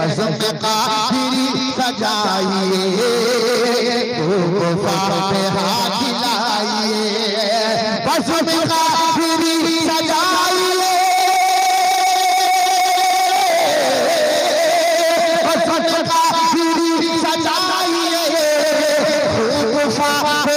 مذہب قافری سجائیے تو کفار پہ ہاتھ لائیے مذہب قافری سجائیے مذہب قافری سجائیے تو کفار پہ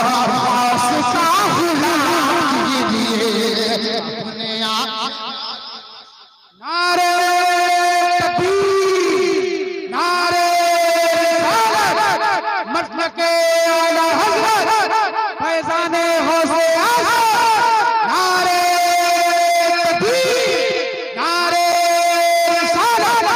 نعرہ تکبیر نعرہ رسالت مشعل اعلی حضرت فیضان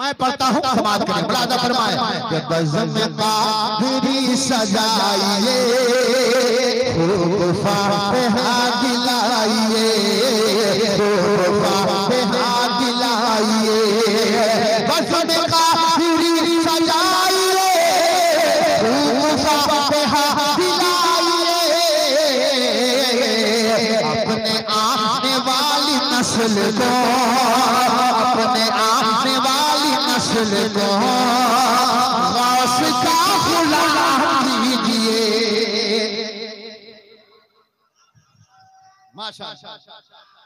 میں پڑھتا ہوں سماعت کریں ملاحظہ فرمائیں کہ بزم قادری سجائیے خوفا پہ ہاتھ لائیے خوفا پہ ہاتھ لائیے بزم قادری سجائیے خوفا پہ ہاتھ لائیے اپنے آنے والی نسل کو اپنے آنے والی نسل کو غوث کا غلام دیجئے ماشاءاللہ